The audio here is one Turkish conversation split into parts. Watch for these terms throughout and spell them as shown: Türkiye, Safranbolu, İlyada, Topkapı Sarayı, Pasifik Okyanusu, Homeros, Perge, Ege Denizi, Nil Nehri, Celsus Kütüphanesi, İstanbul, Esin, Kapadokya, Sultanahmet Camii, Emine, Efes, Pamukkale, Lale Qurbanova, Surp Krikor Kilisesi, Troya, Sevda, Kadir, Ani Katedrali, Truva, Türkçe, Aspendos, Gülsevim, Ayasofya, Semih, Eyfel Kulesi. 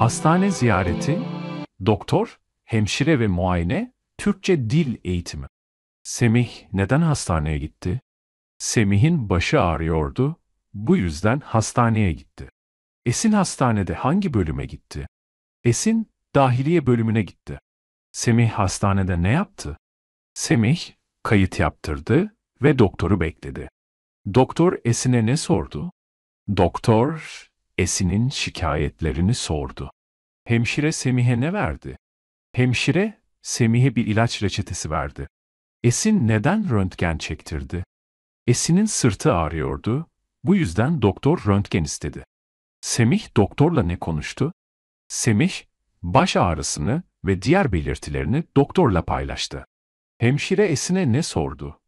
Hastane ziyareti, doktor, hemşire ve muayene, Türkçe dil eğitimi. Semih neden hastaneye gitti? Semih'in başı ağrıyordu, bu yüzden hastaneye gitti. Esin hastanede hangi bölüme gitti? Esin, dahiliye bölümüne gitti. Semih hastanede ne yaptı? Semih, kayıt yaptırdı ve doktoru bekledi. Doktor Esin'e ne sordu? Doktor, Esin'in şikayetlerini sordu. Hemşire Semih'e ne verdi? Hemşire, Semih'e bir ilaç reçetesi verdi. Esin neden röntgen çektirdi? Esin'in sırtı ağrıyordu, bu yüzden doktor röntgen istedi. Semih doktorla ne konuştu? Semih, baş ağrısını ve diğer belirtilerini doktorla paylaştı. Hemşire Esin'e ne sordu?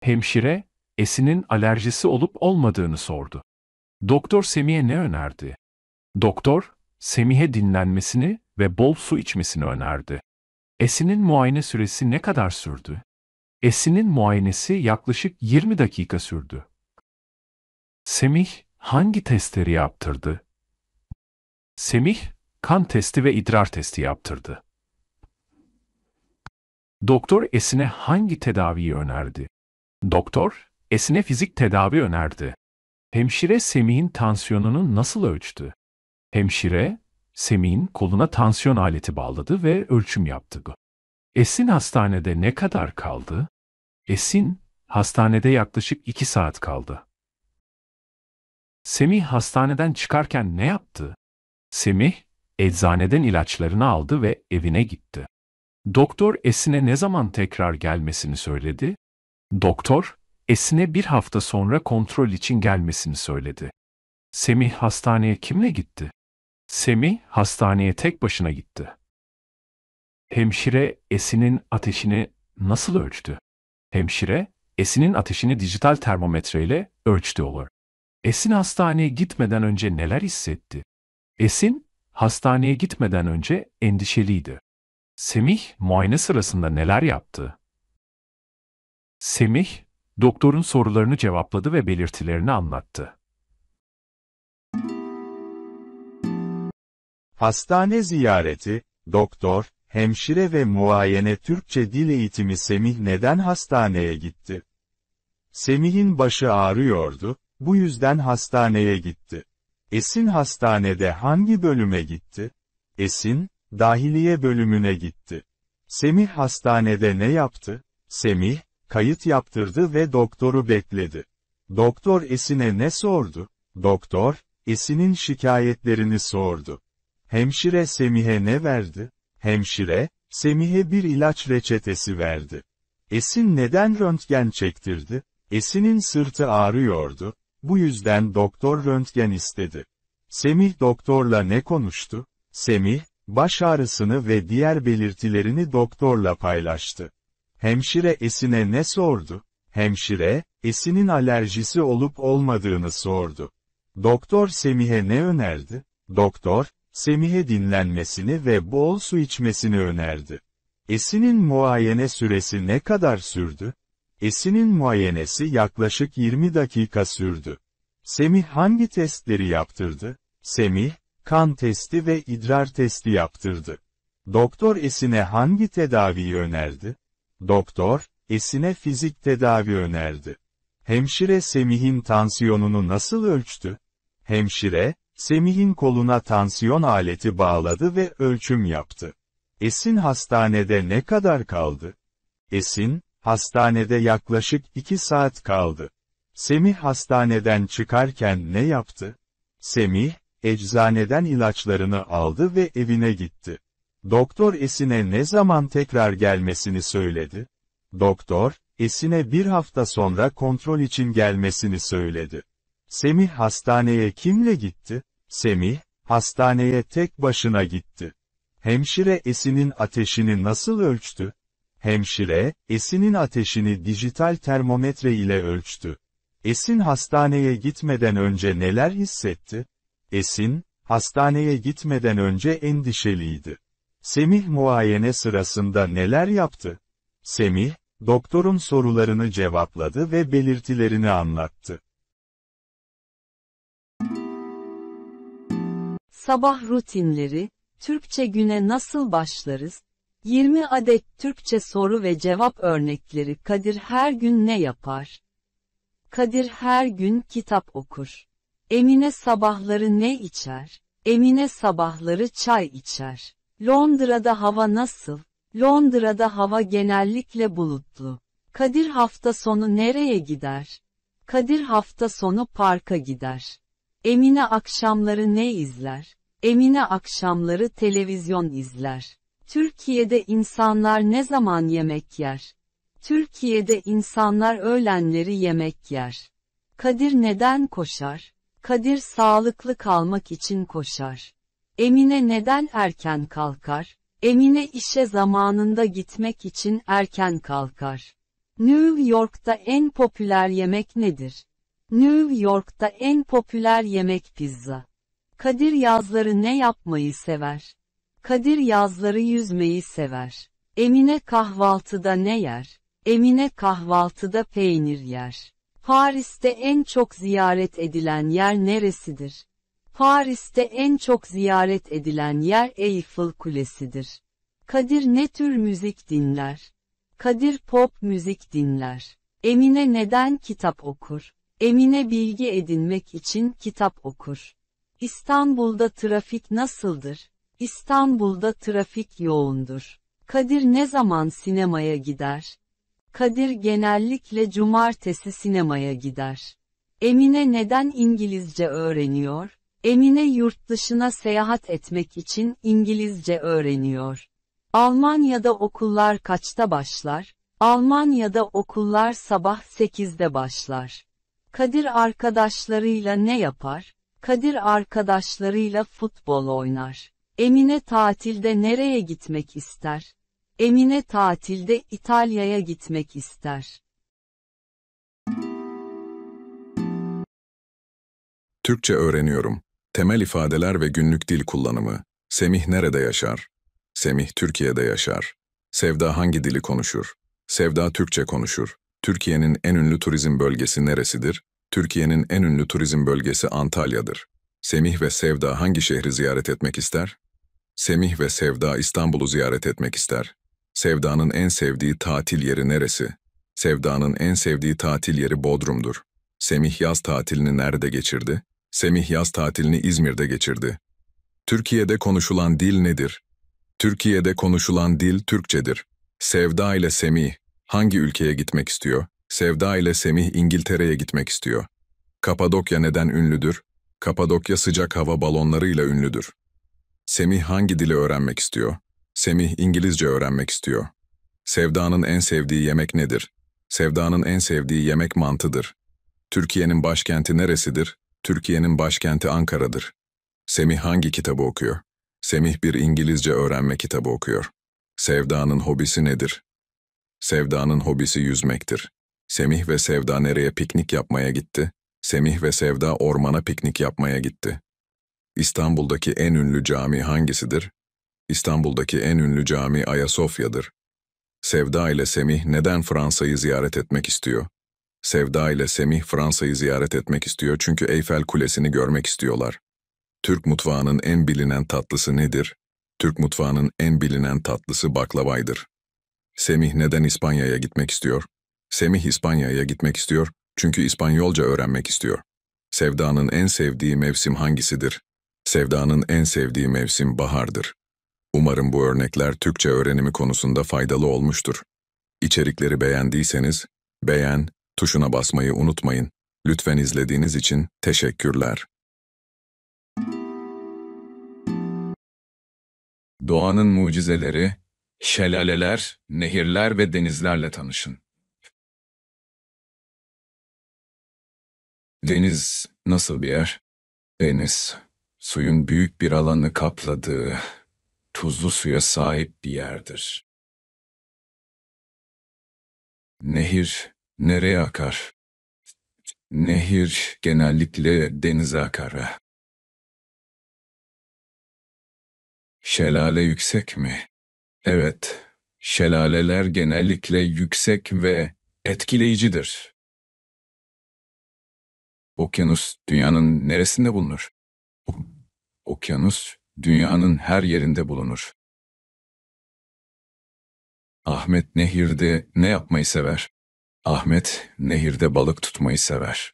Hemşire, Esin'in alerjisi olup olmadığını sordu. Doktor Semih'e ne önerdi? Doktor, Semih'e dinlenmesini ve bol su içmesini önerdi. Esin'in muayene süresi ne kadar sürdü? Esin'in muayenesi yaklaşık 20 dakika sürdü. Semih hangi testleri yaptırdı? Semih, kan testi ve idrar testi yaptırdı. Doktor Esin'e hangi tedaviyi önerdi? Doktor, Esin'e fizik tedavi önerdi. Hemşire Semih'in tansiyonunu nasıl ölçtü? Hemşire, Semih'in koluna tansiyon aleti bağladı ve ölçüm yaptı. Esin hastanede ne kadar kaldı? Esin, hastanede yaklaşık 2 saat kaldı. Semih hastaneden çıkarken ne yaptı? Semih, eczaneden ilaçlarını aldı ve evine gitti. Doktor Esin'e ne zaman tekrar gelmesini söyledi? Doktor, Esin'e 1 hafta sonra kontrol için gelmesini söyledi. Semih hastaneye kimle gitti? Semih hastaneye tek başına gitti. Hemşire Esin'in ateşini nasıl ölçtü? Hemşire, Esin'in ateşini dijital termometreyle ölçtü olur. Esin hastaneye gitmeden önce neler hissetti? Esin, hastaneye gitmeden önce endişeliydi. Semih, muayene sırasında neler yaptı? Semih, doktorun sorularını cevapladı ve belirtilerini anlattı. Hastane ziyareti, doktor, hemşire ve muayene Türkçe dil eğitimi. Semih neden hastaneye gitti? Semih'in başı ağrıyordu, bu yüzden hastaneye gitti. Esin hastanede hangi bölüme gitti? Esin, dahiliye bölümüne gitti. Semih hastanede ne yaptı? Semih, kayıt yaptırdı ve doktoru bekledi. Doktor Esin'e ne sordu? Doktor, Esin'in şikayetlerini sordu. Hemşire Semih'e ne verdi? Hemşire, Semih'e bir ilaç reçetesi verdi. Esin neden röntgen çektirdi? Esin'in sırtı ağrıyordu, bu yüzden doktor röntgen istedi. Semih doktorla ne konuştu? Semih, baş ağrısını ve diğer belirtilerini doktorla paylaştı. Hemşire Esin'e ne sordu? Hemşire, Esin'in alerjisi olup olmadığını sordu. Doktor Semih'e ne önerdi? Doktor, Semih'e dinlenmesini ve bol su içmesini önerdi. Esin'in muayene süresi ne kadar sürdü? Esin'in muayenesi yaklaşık 20 dakika sürdü. Semih hangi testleri yaptırdı? Semih, kan testi ve idrar testi yaptırdı. Doktor Esin'e hangi tedaviyi önerdi? Doktor, Esin'e fizik tedavi önerdi. Hemşire Semih'in tansiyonunu nasıl ölçtü? Hemşire, Semih'in koluna tansiyon aleti bağladı ve ölçüm yaptı. Esin hastanede ne kadar kaldı? Esin, hastanede yaklaşık 2 saat kaldı. Semih hastaneden çıkarken ne yaptı? Semih, eczaneden ilaçlarını aldı ve evine gitti. Doktor Esin'e ne zaman tekrar gelmesini söyledi? Doktor, Esin'e 1 hafta sonra kontrol için gelmesini söyledi. Semih hastaneye kimle gitti? Semih, hastaneye tek başına gitti. Hemşire Esin'in ateşini nasıl ölçtü? Hemşire, Esin'in ateşini dijital termometre ile ölçtü. Esin hastaneye gitmeden önce neler hissetti? Esin, hastaneye gitmeden önce endişeliydi. Semih muayene sırasında neler yaptı? Semih, doktorun sorularını cevapladı ve belirtilerini anlattı. Sabah rutinleri, Türkçe güne nasıl başlarız? 20 adet Türkçe soru ve cevap örnekleri. Kadir her gün ne yapar? Kadir her gün kitap okur. Emine sabahları ne içer? Emine sabahları çay içer. Londra'da hava nasıl? Londra'da hava genellikle bulutlu. Kadir hafta sonu nereye gider? Kadir hafta sonu parka gider. Emine akşamları ne izler? Emine akşamları televizyon izler. Türkiye'de insanlar ne zaman yemek yer? Türkiye'de insanlar öğlenleri yemek yer. Kadir neden koşar? Kadir sağlıklı kalmak için koşar. Emine neden erken kalkar? Emine işe zamanında gitmek için erken kalkar. New York'ta en popüler yemek nedir? New York'ta en popüler yemek pizza. Kadir yazları ne yapmayı sever? Kadir yazları yüzmeyi sever. Emine kahvaltıda ne yer? Emine kahvaltıda peynir yer. Paris'te en çok ziyaret edilen yer neresidir? Paris'te en çok ziyaret edilen yer Eyfel Kulesi'dir. Kadir ne tür müzik dinler? Kadir pop müzik dinler. Emine neden kitap okur? Emine bilgi edinmek için kitap okur. İstanbul'da trafik nasıldır? İstanbul'da trafik yoğundur. Kadir ne zaman sinemaya gider? Kadir genellikle cumartesi sinemaya gider. Emine neden İngilizce öğreniyor? Emine yurt dışına seyahat etmek için İngilizce öğreniyor. Almanya'da okullar kaçta başlar? Almanya'da okullar sabah 8'de başlar. Kadir arkadaşlarıyla ne yapar? Kadir arkadaşlarıyla futbol oynar. Emine tatilde nereye gitmek ister? Emine tatilde İtalya'ya gitmek ister. Türkçe öğreniyorum. Temel ifadeler ve günlük dil kullanımı. Semih nerede yaşar? Semih Türkiye'de yaşar. Sevda hangi dili konuşur? Sevda Türkçe konuşur. Türkiye'nin en ünlü turizm bölgesi neresidir? Türkiye'nin en ünlü turizm bölgesi Antalya'dır. Semih ve Sevda hangi şehri ziyaret etmek ister? Semih ve Sevda İstanbul'u ziyaret etmek ister. Sevda'nın en sevdiği tatil yeri neresi? Sevda'nın en sevdiği tatil yeri Bodrum'dur. Semih yaz tatilini nerede geçirdi? Semih yaz tatilini İzmir'de geçirdi. Türkiye'de konuşulan dil nedir? Türkiye'de konuşulan dil Türkçedir. Sevda ile Semih hangi ülkeye gitmek istiyor? Sevda ile Semih İngiltere'ye gitmek istiyor. Kapadokya neden ünlüdür? Kapadokya sıcak hava balonlarıyla ünlüdür. Semih hangi dili öğrenmek istiyor? Semih İngilizce öğrenmek istiyor. Sevda'nın en sevdiği yemek nedir? Sevda'nın en sevdiği yemek mantıdır. Türkiye'nin başkenti neresidir? Türkiye'nin başkenti Ankara'dır. Semih hangi kitabı okuyor? Semih bir İngilizce öğrenme kitabı okuyor. Sevda'nın hobisi nedir? Sevda'nın hobisi yüzmektir. Semih ve Sevda nereye piknik yapmaya gitti? Semih ve Sevda ormana piknik yapmaya gitti. İstanbul'daki en ünlü cami hangisidir? İstanbul'daki en ünlü cami Ayasofya'dır. Sevda ile Semih neden Fransa'yı ziyaret etmek istiyor? Sevda ile Semih Fransa'yı ziyaret etmek istiyor çünkü Eyfel Kulesi'ni görmek istiyorlar. Türk mutfağının en bilinen tatlısı nedir? Türk mutfağının en bilinen tatlısı baklavaydır. Semih neden İspanya'ya gitmek istiyor? Semih İspanya'ya gitmek istiyor çünkü İspanyolca öğrenmek istiyor. Sevda'nın en sevdiği mevsim hangisidir? Sevda'nın en sevdiği mevsim bahardır. Umarım bu örnekler Türkçe öğrenimi konusunda faydalı olmuştur. İçerikleri beğendiyseniz, beğen tuşuna basmayı unutmayın. Lütfen izlediğiniz için teşekkürler. Doğanın mucizeleri, şelaleler, nehirler ve denizlerle tanışın. Deniz nasıl bir yer? Deniz, suyun büyük bir alanı kapladığı, tuzlu suya sahip bir yerdir. Nehir nereye akar? Nehir genellikle denize akar. Şelale yüksek mi? Evet, şelaleler genellikle yüksek ve etkileyicidir. Okyanus dünyanın neresinde bulunur? okyanus dünyanın her yerinde bulunur. Ahmet nehirde ne yapmayı sever? Ahmet nehirde balık tutmayı sever.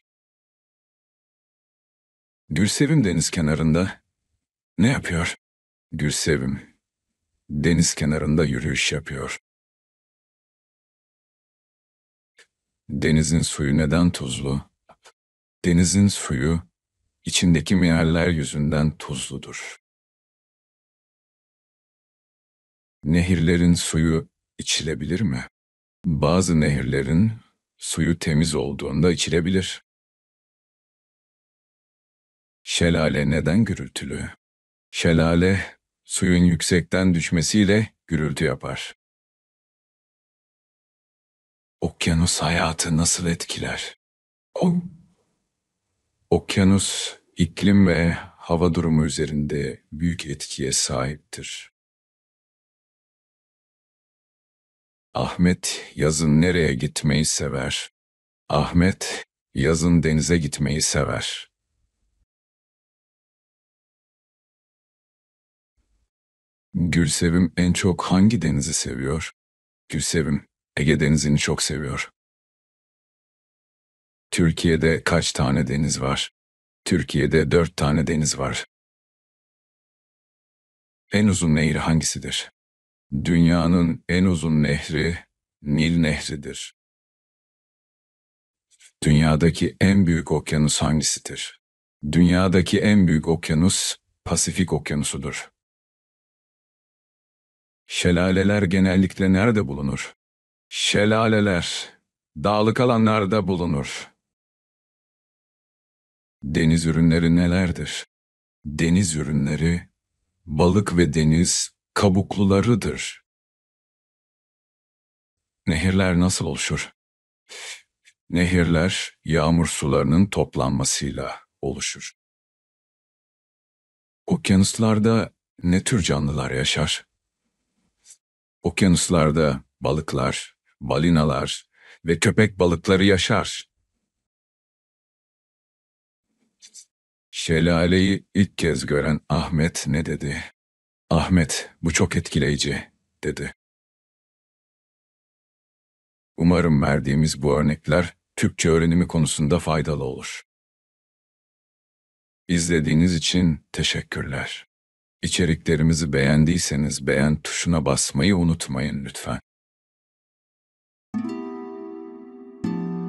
Gülsevim deniz kenarında ne yapıyor? Gülsevim deniz kenarında yürüyüş yapıyor. Denizin suyu neden tuzlu? Denizin suyu içindeki mineraller yüzünden tuzludur. Nehirlerin suyu içilebilir mi? Bazı nehirlerin suyu temiz olduğunda içilebilir. Şelale neden gürültülü? Şelale, suyun yüksekten düşmesiyle gürültü yapar. Okyanus hayatı nasıl etkiler? Okyanus, iklim ve hava durumu üzerinde büyük etkiye sahiptir. Ahmet yazın nereye gitmeyi sever? Ahmet yazın denize gitmeyi sever. Gülsevim en çok hangi denizi seviyor? Gülsevim Ege Denizi'ni çok seviyor. Türkiye'de kaç tane deniz var? Türkiye'de 4 tane deniz var. En uzun nehir hangisidir? Dünyanın en uzun nehri Nil Nehri'dir. Dünyadaki en büyük okyanus hangisidir? Dünyadaki en büyük okyanus Pasifik Okyanusu'dur. Şelaleler genellikle nerede bulunur? Şelaleler dağlık alanlarda bulunur. Deniz ürünleri nelerdir? Deniz ürünleri balık ve deniz kabuklularıdır. Nehirler nasıl oluşur? Nehirler yağmur sularının toplanmasıyla oluşur. Okyanuslarda ne tür canlılar yaşar? Okyanuslarda balıklar, balinalar ve köpek balıkları yaşar. Şelaleyi ilk kez gören Ahmet ne dedi? Ahmet, bu çok etkileyici, dedi. Umarım verdiğimiz bu örnekler Türkçe öğrenimi konusunda faydalı olur. İzlediğiniz için teşekkürler. İçeriklerimizi beğendiyseniz beğen tuşuna basmayı unutmayın lütfen.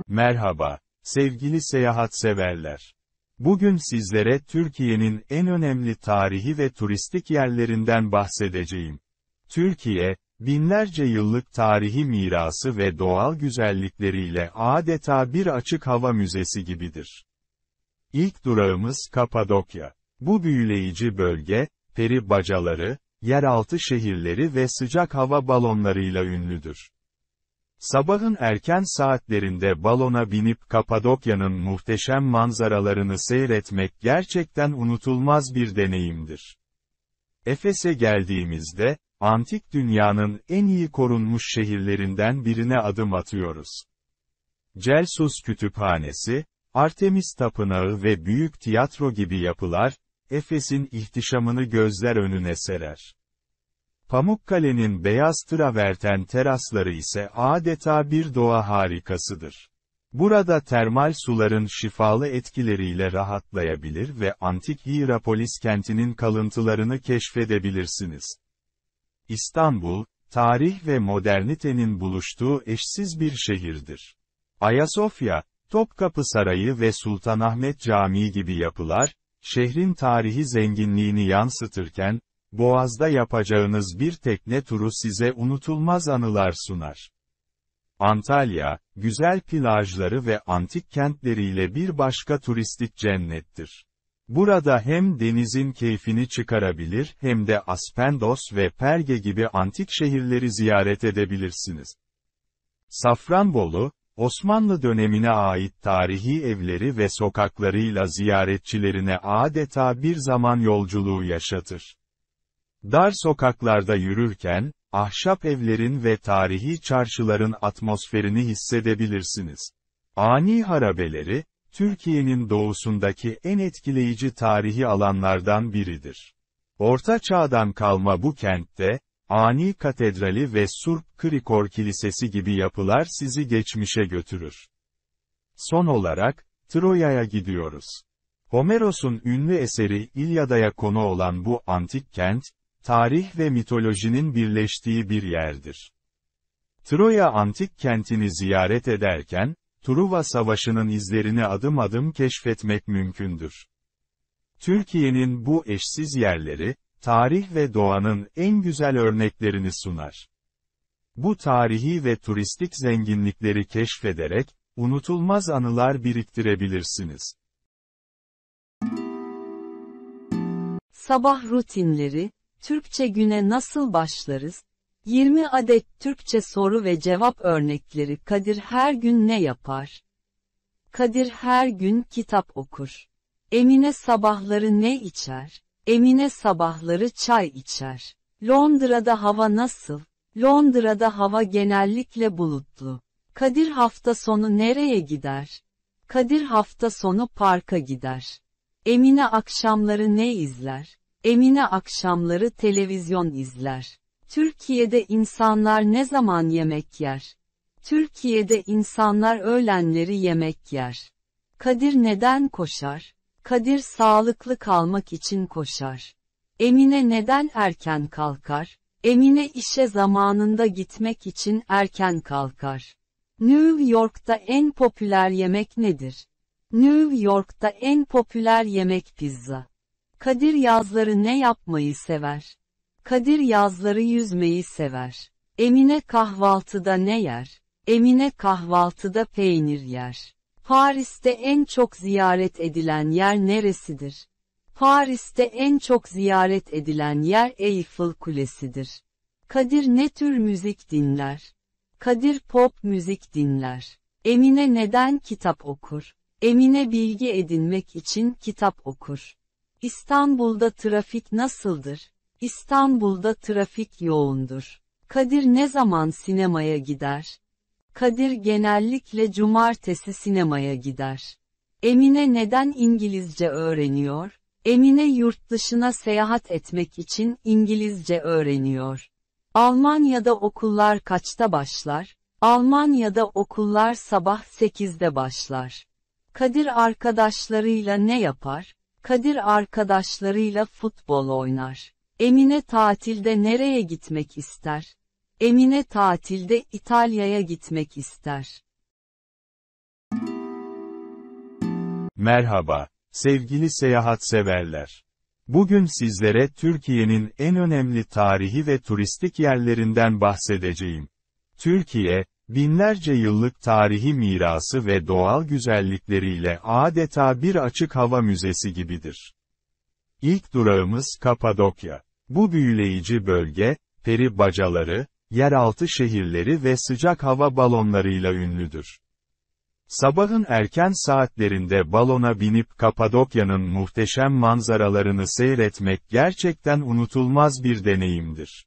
Merhaba, sevgili seyahatseverler. Bugün sizlere Türkiye'nin en önemli tarihi ve turistik yerlerinden bahsedeceğim. Türkiye, binlerce yıllık tarihi mirası ve doğal güzellikleriyle adeta bir açık hava müzesi gibidir. İlk durağımız Kapadokya. Bu büyüleyici bölge, peri bacaları, yeraltı şehirleri ve sıcak hava balonlarıyla ünlüdür. Sabahın erken saatlerinde balona binip Kapadokya'nın muhteşem manzaralarını seyretmek gerçekten unutulmaz bir deneyimdir. Efes'e geldiğimizde, antik dünyanın en iyi korunmuş şehirlerinden birine adım atıyoruz. Celsus Kütüphanesi, Artemis Tapınağı ve Büyük Tiyatro gibi yapılar, Efes'in ihtişamını gözler önüne serer. Pamukkale'nin beyaz traverten terasları ise adeta bir doğa harikasıdır. Burada termal suların şifalı etkileriyle rahatlayabilir ve antik Hierapolis kentinin kalıntılarını keşfedebilirsiniz. İstanbul, tarih ve modernitenin buluştuğu eşsiz bir şehirdir. Ayasofya, Topkapı Sarayı ve Sultanahmet Camii gibi yapılar, şehrin tarihi zenginliğini yansıtırken, Boğaz'da yapacağınız bir tekne turu size unutulmaz anılar sunar. Antalya, güzel plajları ve antik kentleriyle bir başka turistik cennettir. Burada hem denizin keyfini çıkarabilir hem de Aspendos ve Perge gibi antik şehirleri ziyaret edebilirsiniz. Safranbolu, Osmanlı dönemine ait tarihi evleri ve sokaklarıyla ziyaretçilerine adeta bir zaman yolculuğu yaşatır. Dar sokaklarda yürürken, ahşap evlerin ve tarihi çarşıların atmosferini hissedebilirsiniz. Ani harabeleri, Türkiye'nin doğusundaki en etkileyici tarihi alanlardan biridir. Orta Çağ'dan kalma bu kentte, Ani Katedrali ve Surp Krikor Kilisesi gibi yapılar sizi geçmişe götürür. Son olarak, Troya'ya gidiyoruz. Homeros'un ünlü eseri İlyada'ya konu olan bu antik kent, tarih ve mitolojinin birleştiği bir yerdir. Troya antik kentini ziyaret ederken, Truva Savaşı'nın izlerini adım adım keşfetmek mümkündür. Türkiye'nin bu eşsiz yerleri, tarih ve doğanın en güzel örneklerini sunar. Bu tarihi ve turistik zenginlikleri keşfederek, unutulmaz anılar biriktirebilirsiniz. Sabah rutinleri, Türkçe güne nasıl başlarız? 20 adet Türkçe soru ve cevap örnekleri. Kadir her gün ne yapar? Kadir her gün kitap okur. Emine sabahları ne içer? Emine sabahları çay içer. Londra'da hava nasıl? Londra'da hava genellikle bulutlu. Kadir hafta sonu nereye gider? Kadir hafta sonu parka gider. Emine akşamları ne izler? Emine akşamları televizyon izler. Türkiye'de insanlar ne zaman yemek yer? Türkiye'de insanlar öğlenleri yemek yer. Kadir neden koşar? Kadir sağlıklı kalmak için koşar. Emine neden erken kalkar? Emine işe zamanında gitmek için erken kalkar. New York'ta en popüler yemek nedir? New York'ta en popüler yemek pizza. Kadir yazları ne yapmayı sever? Kadir yazları yüzmeyi sever. Emine kahvaltıda ne yer? Emine kahvaltıda peynir yer. Paris'te en çok ziyaret edilen yer neresidir? Paris'te en çok ziyaret edilen yer Eyfel Kulesi'dir. Kadir ne tür müzik dinler? Kadir pop müzik dinler. Emine neden kitap okur? Emine bilgi edinmek için kitap okur. İstanbul'da trafik nasıldır? İstanbul'da trafik yoğundur. Kadir ne zaman sinemaya gider? Kadir genellikle cumartesi sinemaya gider. Emine neden İngilizce öğreniyor? Emine yurt dışına seyahat etmek için İngilizce öğreniyor. Almanya'da okullar kaçta başlar? Almanya'da okullar sabah 8'de başlar. Kadir arkadaşlarıyla ne yapar? Kadir arkadaşlarıyla futbol oynar. Emine tatilde nereye gitmek ister? Emine tatilde İtalya'ya gitmek ister. Merhaba, sevgili seyahatseverler. Bugün sizlere Türkiye'nin en önemli tarihi ve turistik yerlerinden bahsedeceğim. Türkiye, binlerce yıllık tarihi mirası ve doğal güzellikleriyle adeta bir açık hava müzesi gibidir. İlk durağımız Kapadokya. Bu büyüleyici bölge, peri bacaları, yeraltı şehirleri ve sıcak hava balonlarıyla ünlüdür. Sabahın erken saatlerinde balona binip Kapadokya'nın muhteşem manzaralarını seyretmek gerçekten unutulmaz bir deneyimdir.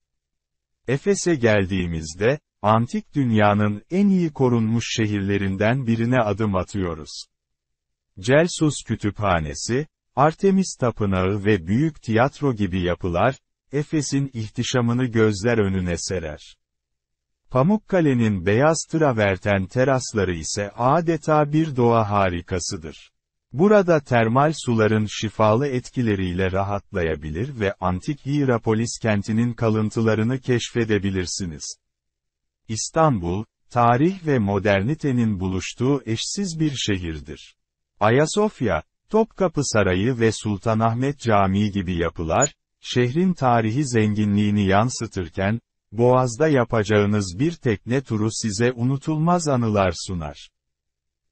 Efes'e geldiğimizde, antik dünyanın en iyi korunmuş şehirlerinden birine adım atıyoruz. Celsus Kütüphanesi, Artemis Tapınağı ve Büyük Tiyatro gibi yapılar, Efes'in ihtişamını gözler önüne serer. Pamukkale'nin beyaz traverten terasları ise adeta bir doğa harikasıdır. Burada termal suların şifalı etkileriyle rahatlayabilir ve antik Hierapolis kentinin kalıntılarını keşfedebilirsiniz. İstanbul, tarih ve modernitenin buluştuğu eşsiz bir şehirdir. Ayasofya, Topkapı Sarayı ve Sultanahmet Camii gibi yapılar, şehrin tarihi zenginliğini yansıtırken, Boğaz'da yapacağınız bir tekne turu size unutulmaz anılar sunar.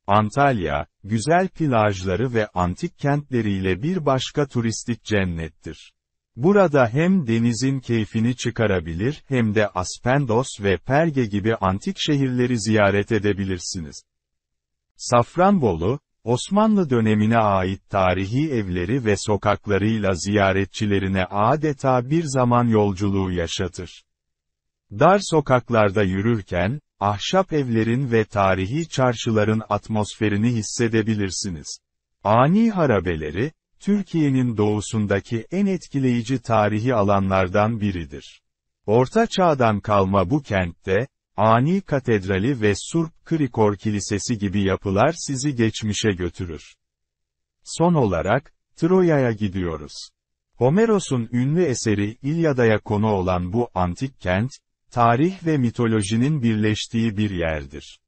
Antalya, güzel plajları ve antik kentleriyle bir başka turistik cennettir. Burada hem denizin keyfini çıkarabilir hem de Aspendos ve Perge gibi antik şehirleri ziyaret edebilirsiniz. Safranbolu, Osmanlı dönemine ait tarihi evleri ve sokaklarıyla ziyaretçilerine adeta bir zaman yolculuğu yaşatır. Dar sokaklarda yürürken, ahşap evlerin ve tarihi çarşıların atmosferini hissedebilirsiniz. Ani harabeleri, Türkiye'nin doğusundaki en etkileyici tarihi alanlardan biridir. Orta Çağ'dan kalma bu kentte, Ani Katedrali ve Surp Krikor Kilisesi gibi yapılar sizi geçmişe götürür. Son olarak, Troya'ya gidiyoruz. Homeros'un ünlü eseri İlyada'ya konu olan bu antik kent, tarih ve mitolojinin birleştiği bir yerdir.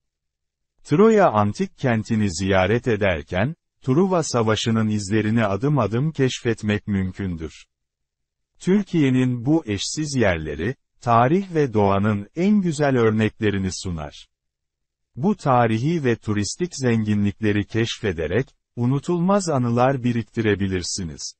Troya antik kentini ziyaret ederken, Truva Savaşı'nın izlerini adım adım keşfetmek mümkündür. Türkiye'nin bu eşsiz yerleri, tarih ve doğanın en güzel örneklerini sunar. Bu tarihi ve turistik zenginlikleri keşfederek, unutulmaz anılar biriktirebilirsiniz.